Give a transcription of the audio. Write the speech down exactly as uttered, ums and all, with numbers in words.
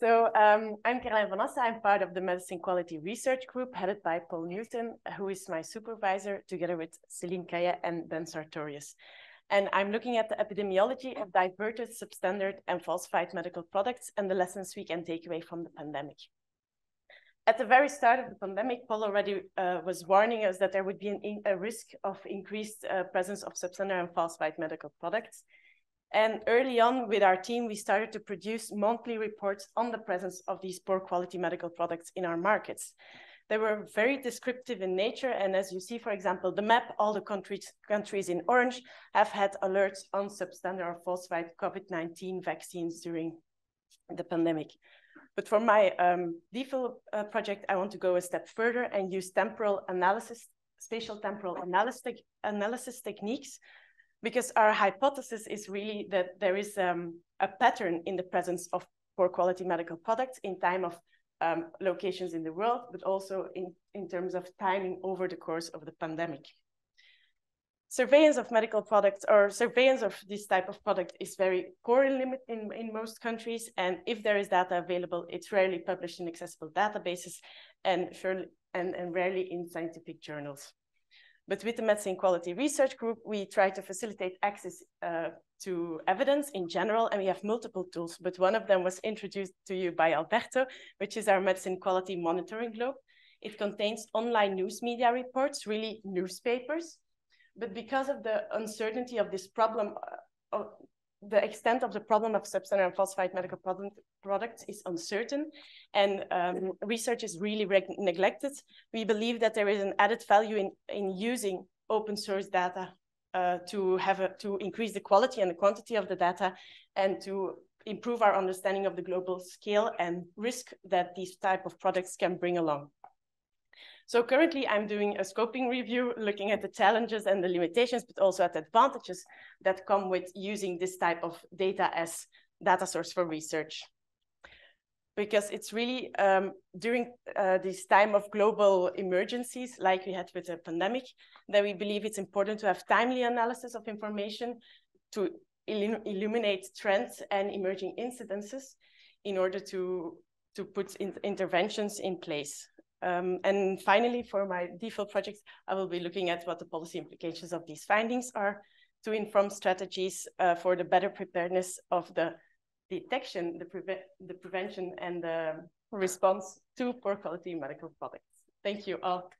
So um, I'm Kerlijn Van Assche. I'm part of the Medicine Quality Research Group headed by Paul Newton, who is my supervisor, together with Céline Kaya and Ben Sartorius. And I'm looking at the epidemiology of diverted, substandard and falsified medical products and the lessons we can take away from the pandemic. At the very start of the pandemic, Paul already uh, was warning us that there would be an, a risk of increased uh, presence of substandard and falsified medical products. And early on with our team, we started to produce monthly reports on the presence of these poor quality medical products in our markets. They were very descriptive in nature. And as you see, for example, the map, all the countries, countries in orange have had alerts on substandard or falsified COVID nineteen vaccines during the pandemic. But for my um, DPhil uh, project, I want to go a step further and use temporal analysis, spatial temporal analysis, analysis techniques, because our hypothesis is really that there is um, a pattern in the presence of poor quality medical products in time of Um, locations in the world, but also in, in terms of timing over the course of the pandemic. Surveillance of medical products or surveillance of this type of product is very poor in, limit in, in most countries. And if there is data available, it's rarely published in accessible databases and, surely, and, and rarely in scientific journals. But with the Medicine Quality Research Group, we try to facilitate access uh, to evidence in general, and we have multiple tools, but one of them was introduced to you by Alberto, which is our Medicine Quality Monitoring Globe. It contains online news media reports, really newspapers, but because of the uncertainty of this problem, uh, of the extent of the problem of substandard and falsified medical product, products is uncertain, and um, research is really neglected. We believe that there is an added value in, in using open source data uh, to, have a, to increase the quality and the quantity of the data and to improve our understanding of the global scale and risk that these type of products can bring along. So currently I'm doing a scoping review, looking at the challenges and the limitations, but also at the advantages that come with using this type of data as data source for research. Because it's really um, during uh, this time of global emergencies, like we had with the pandemic, that we believe it's important to have timely analysis of information to illuminate trends and emerging incidences in order to, to put in interventions in place. Um, and finally, for my DPhil project, I will be looking at what the policy implications of these findings are to inform strategies uh, for the better preparedness of the detection, the, preve the prevention, and the response to poor quality medical products. Thank you all.